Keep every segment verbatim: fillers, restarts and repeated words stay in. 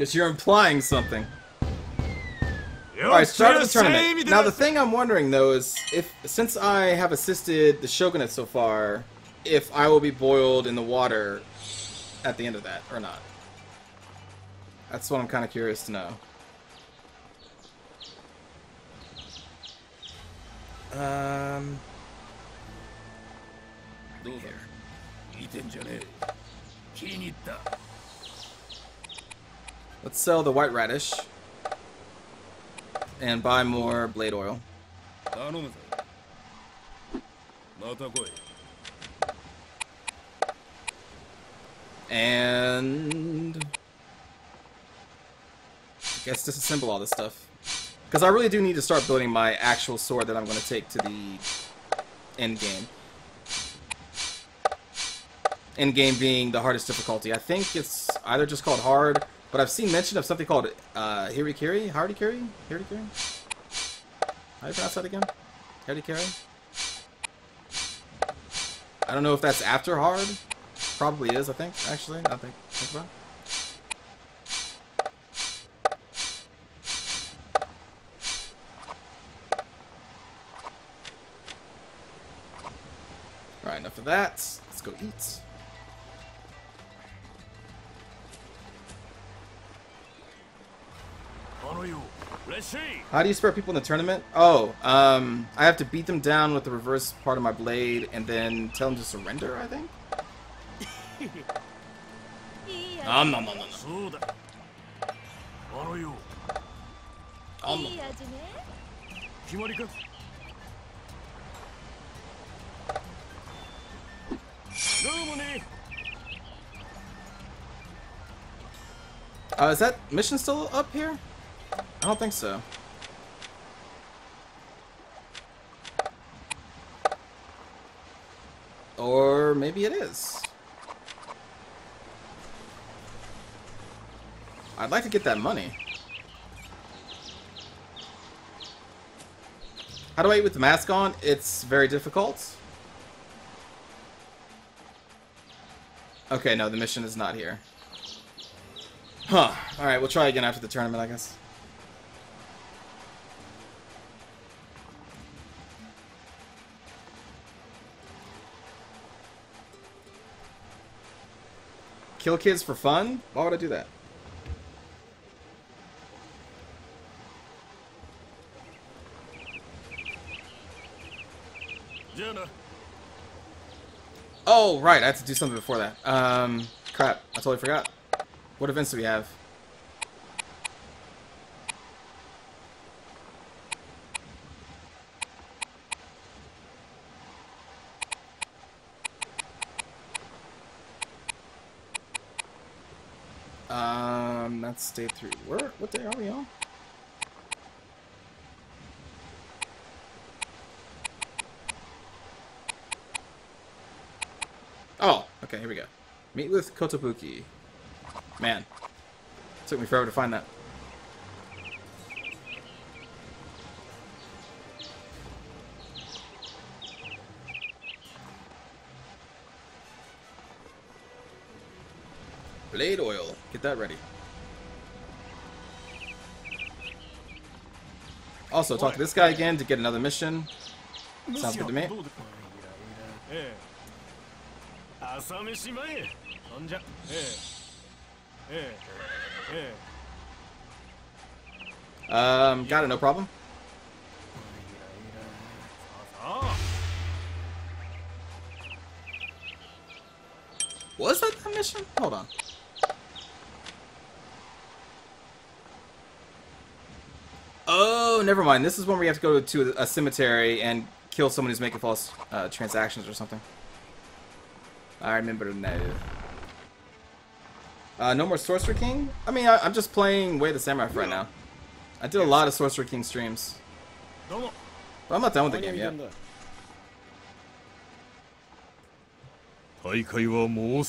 Because you're implying something. Alright, start of the tournament. Now the thing I'm wondering though is, if since I have assisted the Shogunate so far, if I will be boiled in the water at the end of that, or not. That's what I'm kind of curious to know. Um... Here. Let's sell the white radish. And buy more blade oil. And... I guess disassemble all this stuff. Because I really do need to start building my actual sword that I'm going to take to the end game. End game being the hardest difficulty. I think it's either just called hard, but I've seen mention of something called uh, Harakiri? Harakiri? Harakiri? How do you pronounce that again? Harakiri? I don't know if that's after hard. Probably is, I think, actually. I think, think about it. Alright, enough of that. Let's go eat. How do you spare people in the tournament? Oh, um, I have to beat them down with the reverse part of my blade and then tell them to surrender, I think? Nom nom nom nom nom. Om nom. Uh, is that mission still up here? I don't think so. Or maybe it is. I'd like to get that money. How do I eat with the mask on? It's very difficult. Okay, no, the mission is not here. Huh. Alright, we'll try again after the tournament, I guess. Kill kids for fun? Why would I do that? Jenna. Oh, right. I had to do something before that. Um, crap. I totally forgot. What events do we have? Um, that's day three. Where? What day are we on? Oh, okay, here we go. Meet with Kotobuki. Man, it took me forever to find that. Blade oil. Get that ready. Also, talk to this guy again to get another mission. Sounds good to me. Um, got it, no problem. Was that the mission? Hold on. Oh, never mind. This is when we have to go to a cemetery and kill someone who's making false uh, transactions or something. I remember now. Uh, no more Sorcerer King? I mean, I, I'm just playing Way of the Samurai four right now. I did a lot of Sorcerer King streams. But I'm not done with the game yet. That was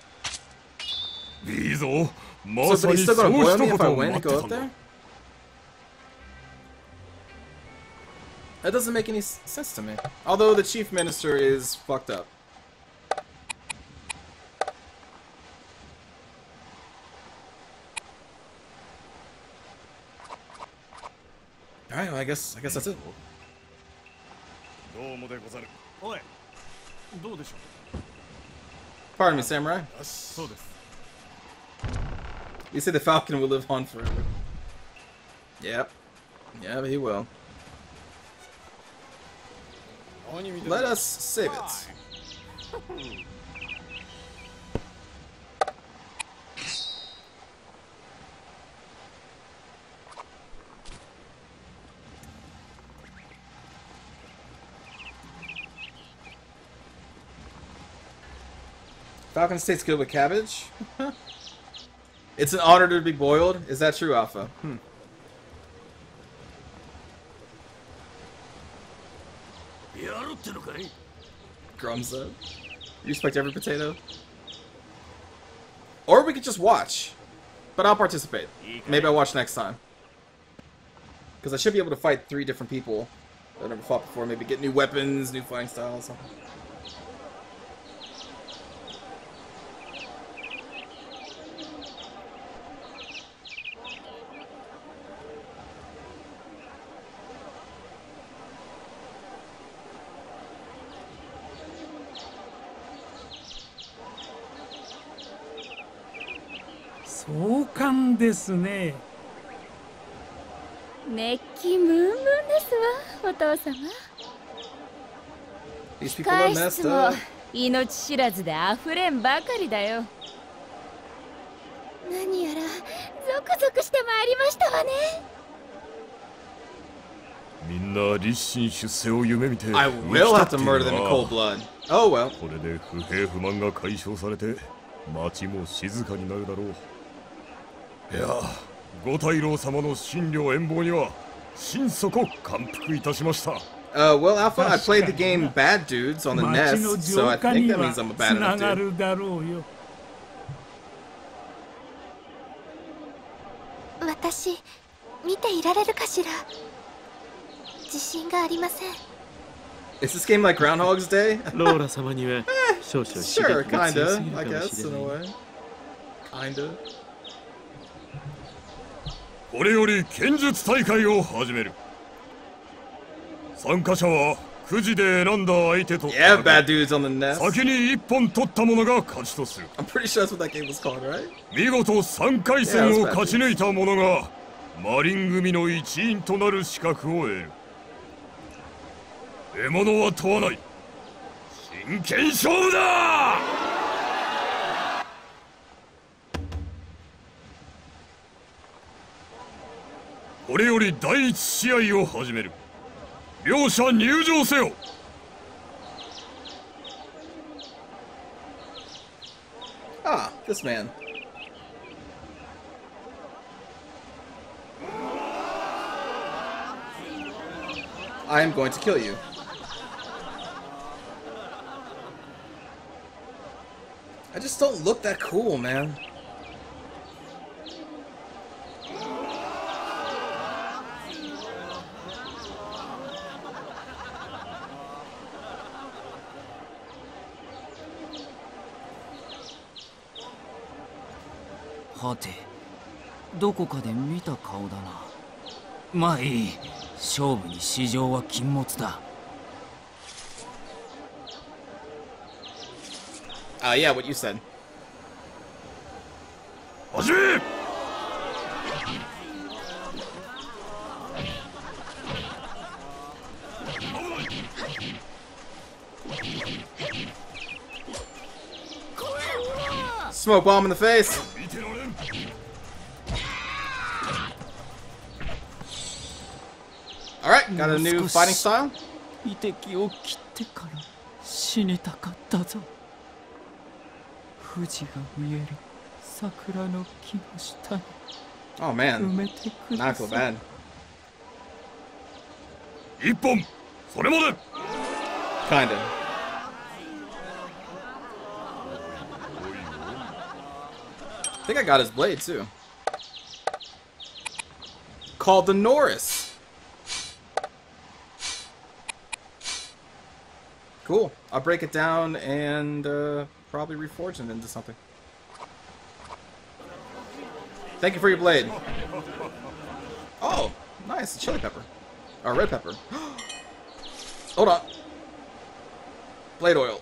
いいぞ。まさにそう一言を待ってたんだ。That doesn't make any sense to me. Although the chief minister is fucked up. All right, well, I guess I guess that's it. Pardon me, samurai. You say the falcon will live on forever. Yep. Yeah, he will. Let us save it. Falcon State's good with cabbage. It's an honor to be boiled. Is that true, Alpha? Hmm. Grum's up. You respect every potato. Or we could just watch. But I'll participate. Maybe I'll watch next time. Because I should be able to fight three different people that I've never fought before. Maybe get new weapons, new fighting styles, something. These people are messed up. I will have to murder them in cold blood. Oh well. いや、ご大老様の神領遠望には心底感服いたしました。Uh, well, Alpha, I played the game Bad Dudes on the Nest, so I think that means I'm a bad enough dude. Is this game like Groundhog's Day? Sure, kinda, I guess, in a way. Kinda. これより剣術大会を始める。参加者はくじで選んだ相手と先に一本取った者が勝ちとする。見事さんかい戦を勝ち抜いた者がマリン組の一員となる資格を得る。獲物は問わない。真剣勝負だ! Ah, this man. I am going to kill you. I just don't look that cool, man. Ah, uh, yeah, what you said. Smoke bomb in the face. Alright, got a new fighting style. Oh man, not so bad. Kinda. I think I got his blade too. Called the Norris. Cool. I'll break it down and uh, probably reforge it into something. Thank you for your blade. Oh, nice. Chili pepper. Or red pepper. Hold on. Blade oil.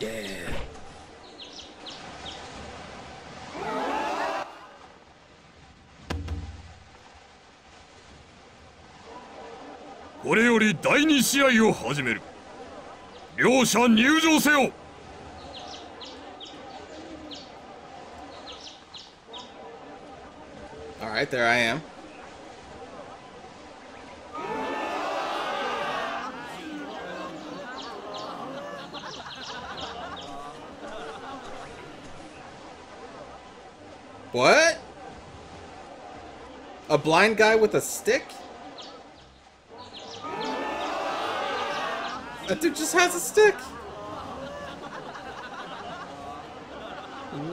Yeah. Alright, there I am. What? A blind guy with a stick? That dude just has a stick.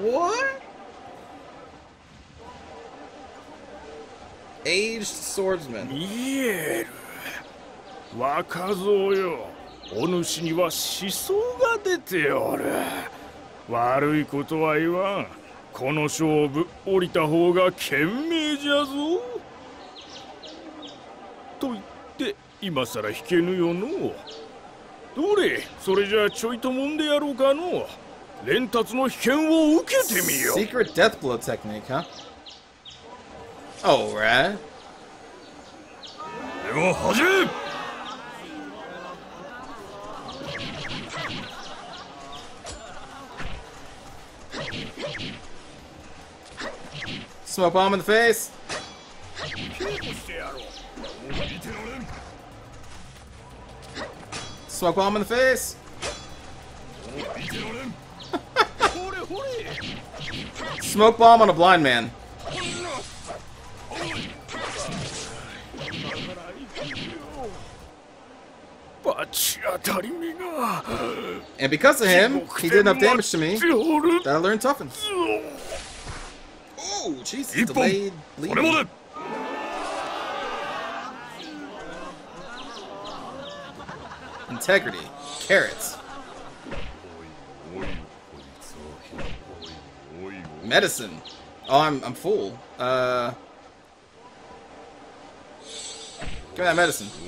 What? Aged swordsman. Mier. Wakazo yo. Onushi ni wa shisou ga dete oru. Warui koto wa iwan. Kono shoubu orita hou ga kenmei ja zo. To itte imasara hikenu yo no. どれ、それじゃちょいともんでやろうかの。連達の秘剣を受けてみよう。Secret death blow technique, huh? All right. では始め。Smoke bomb in the face. Smoke bomb in the face. Smoke bomb on a blind man. And because of him, he did enough damage to me that I learned toughen. Oh, Jesus, delayed bleeding. Integrity. Carrots. Medicine. Oh, I'm, I'm full. Uh, give me that medicine. I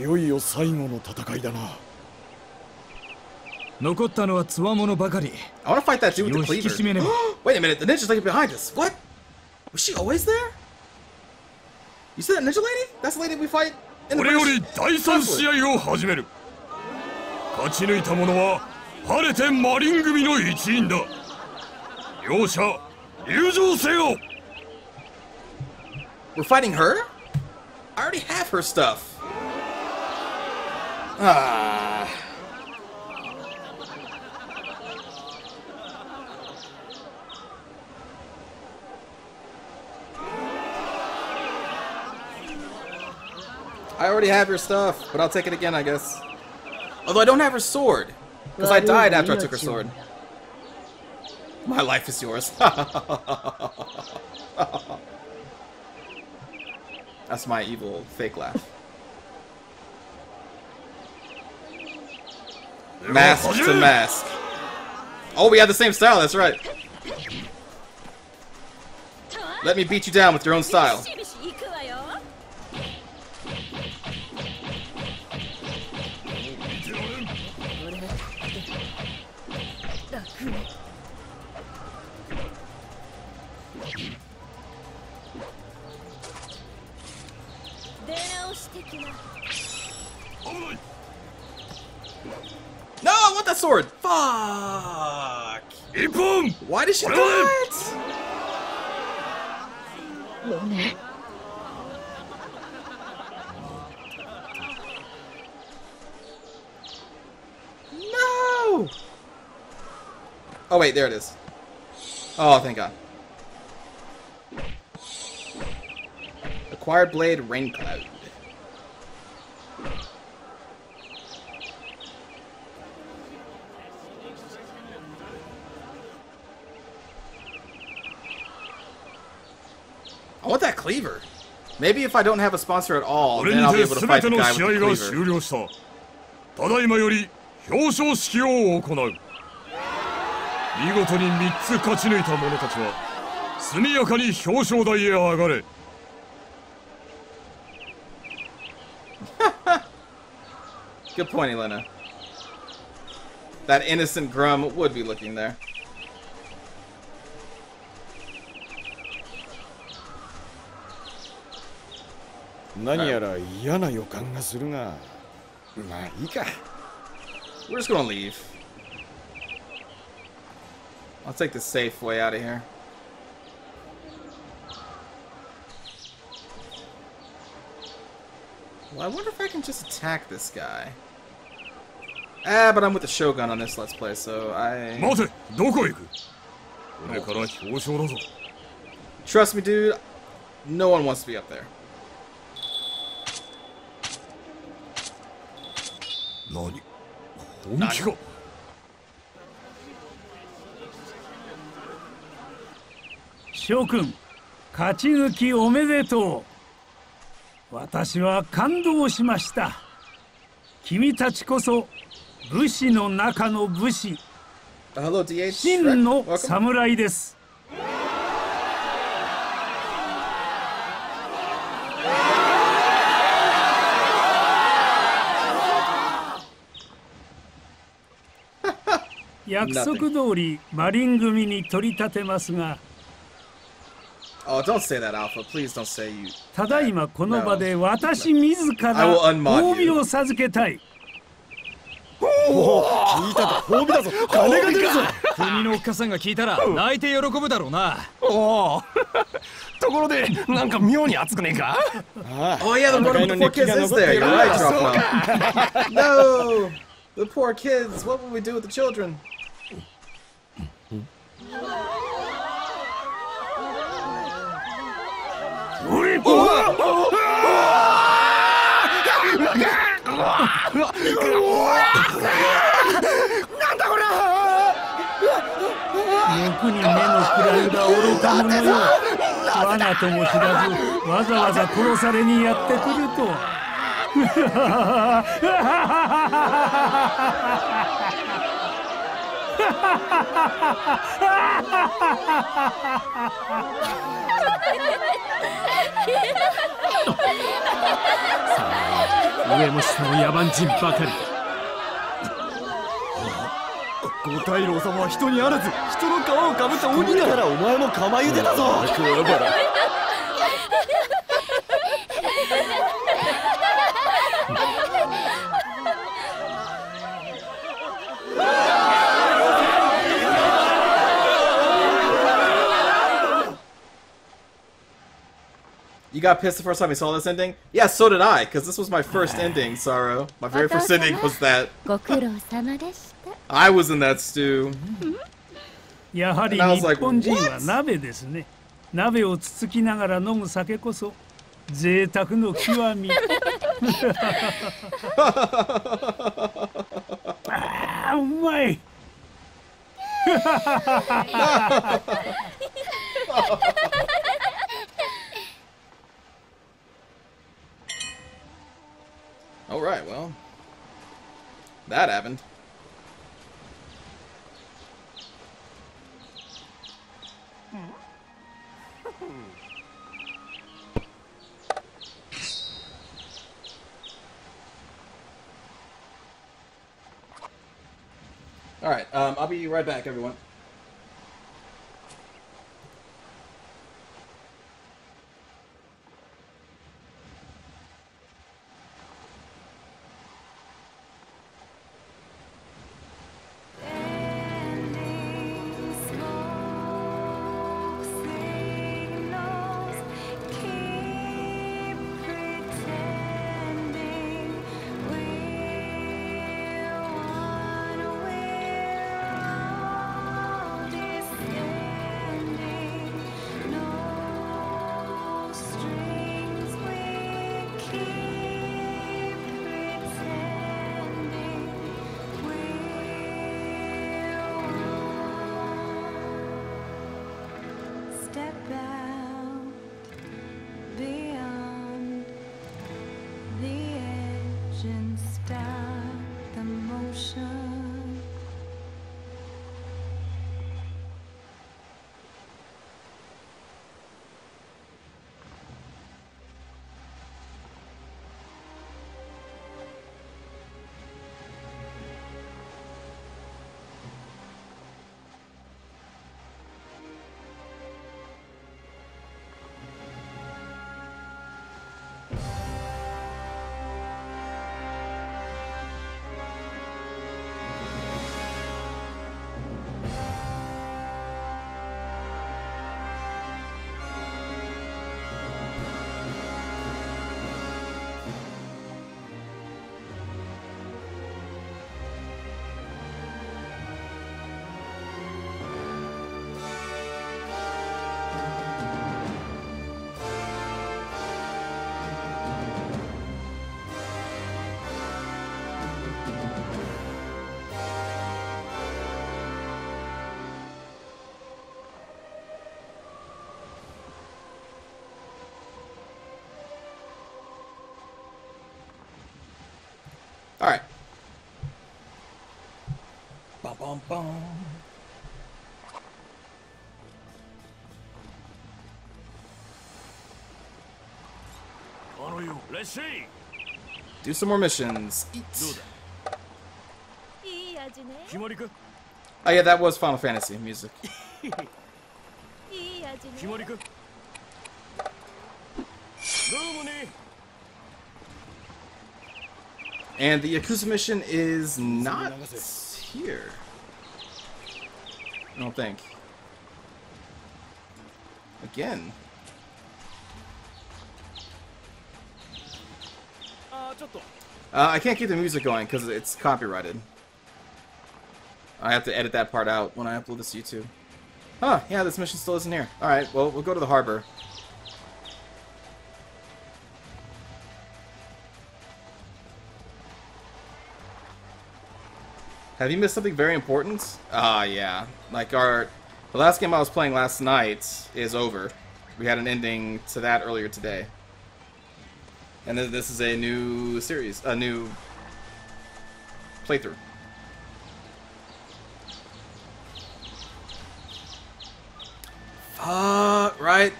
want to fight that dude with the cleaver. Wait a minute, the ninja's like behind us. What? Was she always there? You see that ninja lady? That's the lady we fight in the first. We're fighting her? I already have her stuff. Ah. I already have your stuff, but I'll take it again, I guess. Although I don't have her sword, because I died after I took her sword. My life is yours. That's my evil fake laugh. Mask to mask. Oh, we have the same style, that's right. Let me beat you down with your own style. No, I want that sword! Fuck! Why did she do it? Oh wait, there it is. Oh, thank God. Acquired Blade, Raincloud. I want that cleaver. Maybe if I don't have a sponsor at all, then I'll be able to fight the guy with the cleaver. 見事にみっつ勝ち抜いた者たちは速やかに表彰台へ上がれ。Good point, Elena. That innocent Grum would be looking there. Nani yara iyana yokan ga suru ga. Ma, ii ka. We're just gonna leave. I'll take the safe way out of here. Well, I wonder if I can just attack this guy. Ah, but I'm with the Shogun on this Let's Play, so I... Oh. Trust me, dude. No one wants to be up there. Nani? Nani? Shogun, Kachinuki omedetou. Watashi wa kandou shimashita. Kimi tachi koso bushi no naka no bushi. Hello, D H. Shin no samurai desu. Yakusoku doori Marin gumi ni toritatemasu ga. Oh, don't say that, Alpha. Please don't say you. No. No. I will unmod you. Oh, yeah, the one with the poor kids is there. You're right, Dropmon. No! The poor kids. What will we do with the children? You got pissed the first time you saw this ending? Yeah, so did I, because this was my first ending, Sorrow. My very first ending was that. I was in that stew. And I was like, what? All right, well, that happened. All right, um, I'll be right back, everyone. bum, bum. On you. Let's see. Do some more missions. Eat. Oh yeah, that was Final Fantasy music. And the Yakuza mission is not here. I don't think. Again. Uh, I can't keep the music going because it's copyrighted. I have to edit that part out when I upload this to YouTube. Huh, yeah, this mission still isn't here. Alright, well, we'll go to the harbor. Have you missed something very important? Ah, uh, yeah. Like, our... the last game I was playing last night is over. We had an ending to that earlier today. And then this is a new series. A new... playthrough. Uh, right.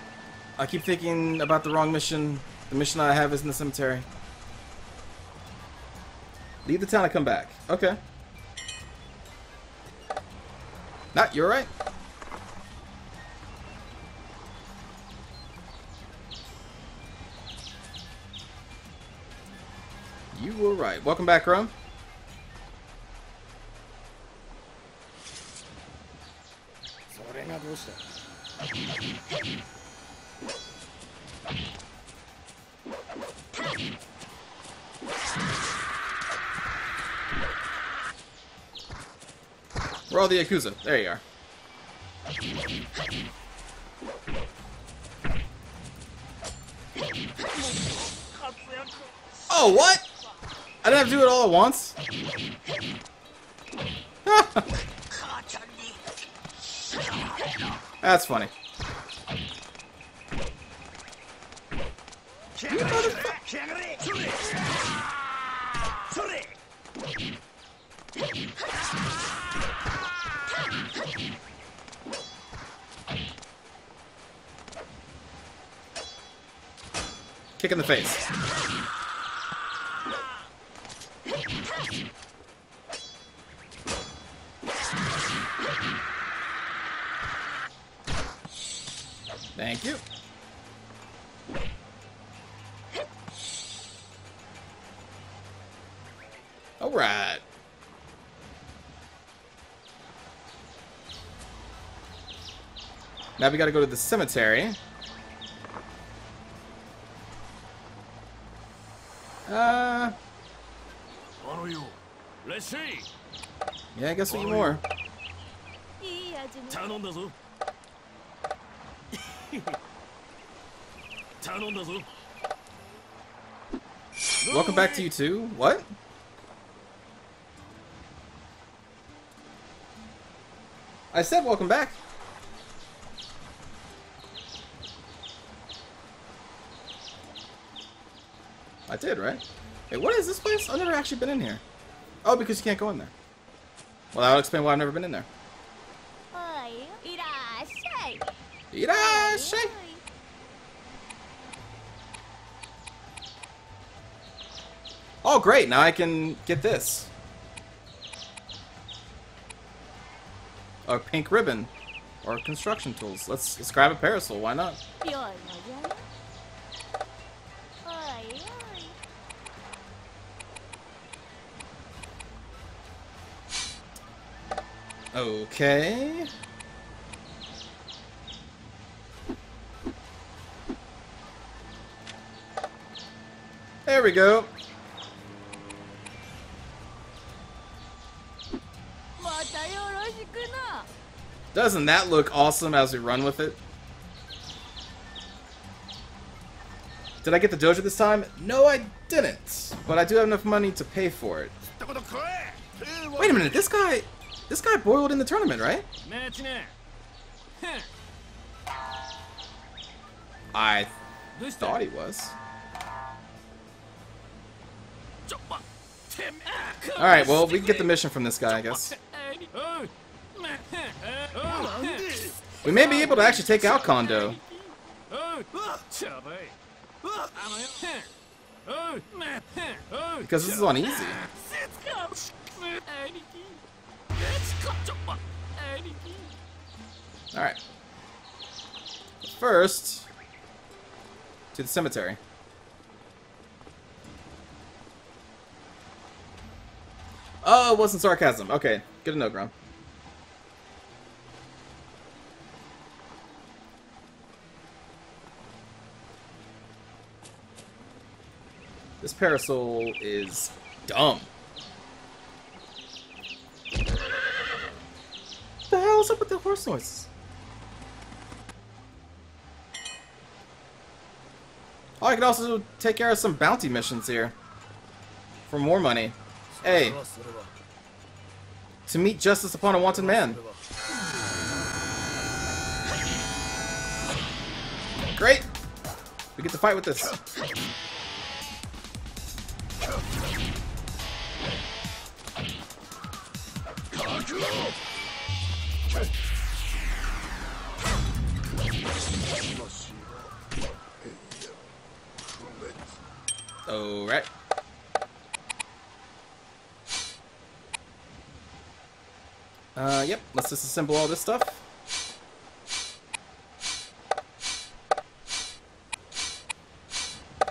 I keep thinking about the wrong mission. The mission I have is in the cemetery. Leave the town and come back. Okay. Nah, you're right. You were right. Welcome back, Rome. We're all the Yakuza. There you are. Oh, what? I didn't have to do it all at once. That's funny. Kick in the face. Thank you. All right. Now we got to go to the cemetery. Uh. Let's see. Yeah, I guess we need more. Welcome back to you too. What? I said welcome back. I did, right? Wait, what is this place? I've never actually been in here. Oh, because you can't go in there. Well, that'll explain why I've never been in there. Irashai! Oh, great. Now I can get this. A pink ribbon. Or construction tools. Let's, let's grab a parasol. Why not? Okay. There we go. Doesn't that look awesome as we run with it? Did I get the dojo this time? No, I didn't. But I do have enough money to pay for it. Wait a minute, this guy... This guy boiled in the tournament, right? I thought he was. Alright, well, we can get the mission from this guy, I guess. We may be able to actually take out Kondo. Because this is on easy. Alright. First, to the cemetery. Oh, it wasn't sarcasm. Okay, good to know, Grom. This parasol is dumb. What the hell is up with the horse noises? Oh, I could also take care of some bounty missions here. For more money. Hey. To meet justice upon a wanted man. Great. We get to fight with this. Alright. Uh, yep, let's disassemble all this stuff.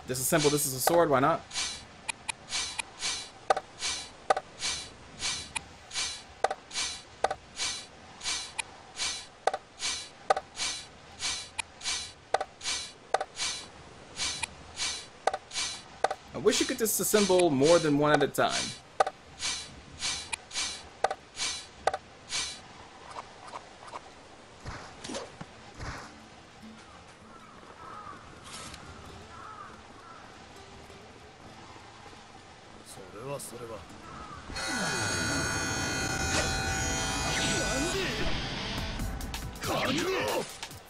Disassemble this as a sword, why not? I wish you could disassemble more than one at a time.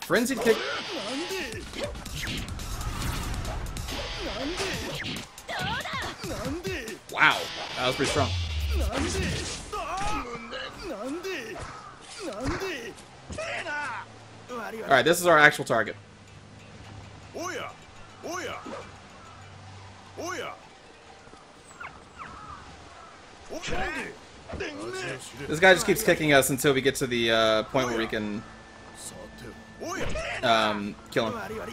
Frenzied kick. Wow, that was pretty strong. Alright, this is our actual target. This guy just keeps kicking us until we get to the uh, point where we can um, kill him.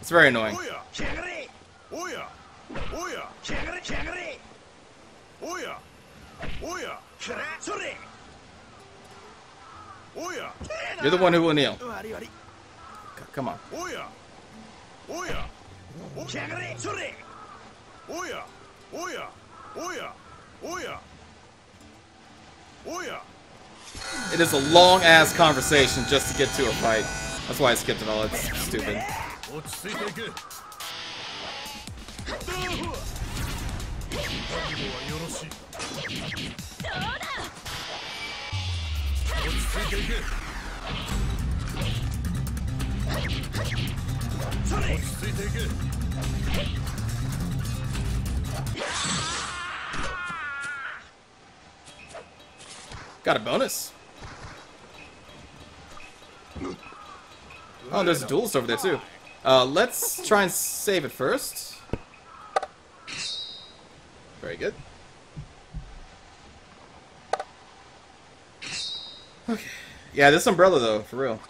It's very annoying. You're the one who will kneel. Come on. It is a long ass conversation just to get to a fight. That's why I skipped it all. It's stupid. Got a bonus. Oh, there's a duelist over there too. Uh, let's try and save it first. Very good. Okay. Yeah, this umbrella though, for real.